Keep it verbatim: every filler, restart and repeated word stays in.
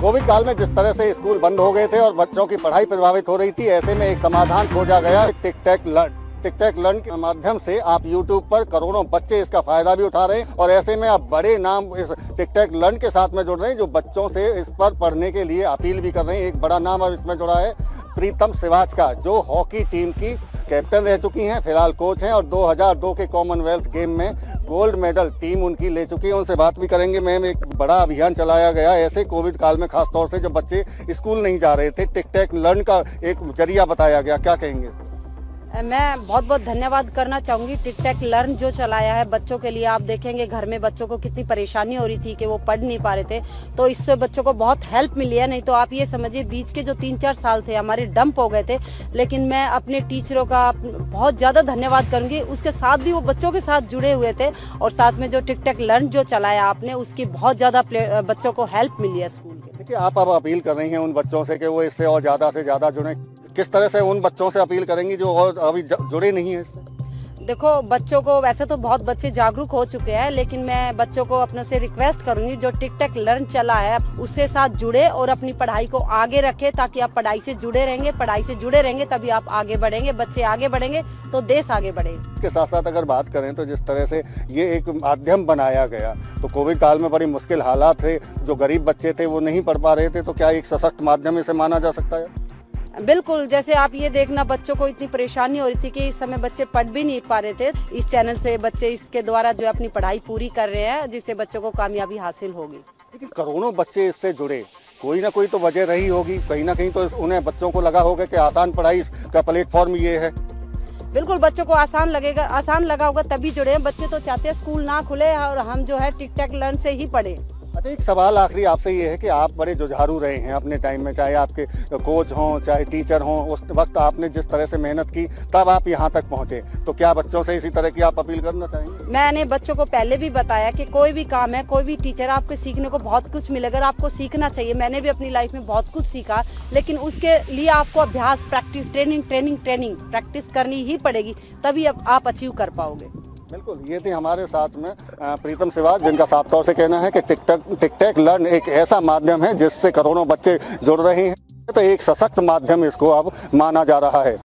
Covid काल में जिस तरह से स्कूल बंद हो गए थे और बच्चों की पढ़ाई प्रभावित हो रही थी, ऐसे में एक समाधान खोजा गया टिकटैकलर्न। टिकटैकलर्न के माध्यम से आप यूट्यूब पर करोड़ों बच्चे इसका फायदा भी उठा रहे हैं और ऐसे में आप बड़े नाम इस टिकटैकलर्न के साथ में जुड़ रहे हैं, जो बच्चों से इस पर पढ़ने के लिए अपील भी कर रहे हैं। एक बड़ा नाम अब इसमें जुड़ा है प्रीतम सिवाच का, जो हॉकी टीम की कैप्टन रह चुकी हैं, फिलहाल कोच हैं और दो हज़ार दो के कॉमनवेल्थ गेम में गोल्ड मेडल टीम उनकी ले चुकी है। उनसे बात भी करेंगे। मैम, एक बड़ा अभियान चलाया गया ऐसे कोविड काल में, खासतौर से जब बच्चे स्कूल नहीं जा रहे थे, टिकटैकलर्न का एक जरिया बताया गया, क्या कहेंगे? मैं बहुत बहुत धन्यवाद करना चाहूँगी टिकटैकलर्न जो चलाया है बच्चों के लिए। आप देखेंगे घर में बच्चों को कितनी परेशानी हो रही थी कि वो पढ़ नहीं पा रहे थे, तो इससे बच्चों को बहुत हेल्प मिली है। नहीं तो आप ये समझिए, बीच के जो तीन चार साल थे हमारे डंप हो गए थे, लेकिन मैं अपने टीचरों का बहुत ज़्यादा धन्यवाद करूँगी। उसके साथ भी वो बच्चों के साथ जुड़े हुए थे और साथ में जो टिकटैकलर्न जो चलाया आपने, उसकी बहुत ज़्यादा बच्चों को हेल्प मिली है स्कूल के। देखिए, आप अब अपील कर रही हैं उन बच्चों से कि वो इससे और ज़्यादा से ज़्यादा जुड़ें। किस तरह से उन बच्चों से अपील करेंगी जो और अभी जुड़े नहीं हैं इससे? देखो, बच्चों को वैसे तो बहुत बच्चे जागरूक हो चुके हैं, लेकिन मैं बच्चों को अपनों से रिक्वेस्ट करूंगी जो टिकटैकलर्न चला है उससे साथ जुड़े और अपनी पढ़ाई को आगे रखें, ताकि आप पढ़ाई से जुड़े रहेंगे। पढ़ाई से जुड़े रहेंगे तभी आप आगे बढ़ेंगे, बच्चे आगे बढ़ेंगे तो देश आगे बढ़ेगा। इसके साथ साथ अगर बात करें तो जिस तरह से ये एक माध्यम बनाया गया, तो कोविड काल में बड़ी मुश्किल हालात थे, जो गरीब बच्चे थे वो नहीं पढ़ पा रहे थे, तो क्या एक सशक्त माध्यम इसे माना जा सकता है? बिल्कुल, जैसे आप ये देखना, बच्चों को इतनी परेशानी हो रही थी कि इस समय बच्चे पढ़ भी नहीं पा रहे थे। इस चैनल से बच्चे इसके द्वारा जो अपनी पढ़ाई पूरी कर रहे हैं, जिससे बच्चों को कामयाबी हासिल होगी। लेकिन करोड़ों बच्चे इससे जुड़े, कोई ना कोई तो वजह रही होगी, कहीं ना कहीं तो उन्हें बच्चों को लगा होगा कि आसान पढ़ाई का प्लेटफॉर्म ये है। बिल्कुल, बच्चों को आसान लगेगा, आसान लगा होगा तभी जुड़े। बच्चे तो चाहते हैं स्कूल ना खुले और हम जो है टिकटैकलर्न से ही पढ़े। अच्छा, एक सवाल आखिरी आपसे ये है कि आप बड़े जुझारू रहे हैं अपने टाइम में, चाहे आपके कोच हों चाहे टीचर हों, उस वक्त आपने जिस तरह से मेहनत की तब आप यहां तक पहुंचे, तो क्या बच्चों से इसी तरह की आप अपील करना चाहेंगे? मैंने बच्चों को पहले भी बताया कि कोई भी काम है, कोई भी टीचर, आपको सीखने को बहुत कुछ मिलेगा और आपको सीखना चाहिए। मैंने भी अपनी लाइफ में बहुत कुछ सीखा, लेकिन उसके लिए आपको अभ्यास, practice, training training training practice करनी ही पड़ेगी, तभी आप अचीव कर पाओगे। बिल्कुल, ये थी हमारे साथ में प्रीतम सिवाच, जिनका साफ तौर से कहना है कि टिकटैक टिकटैकलर्न एक ऐसा माध्यम है जिससे करोड़ों बच्चे जुड़ रहे हैं, तो एक सशक्त माध्यम इसको अब माना जा रहा है।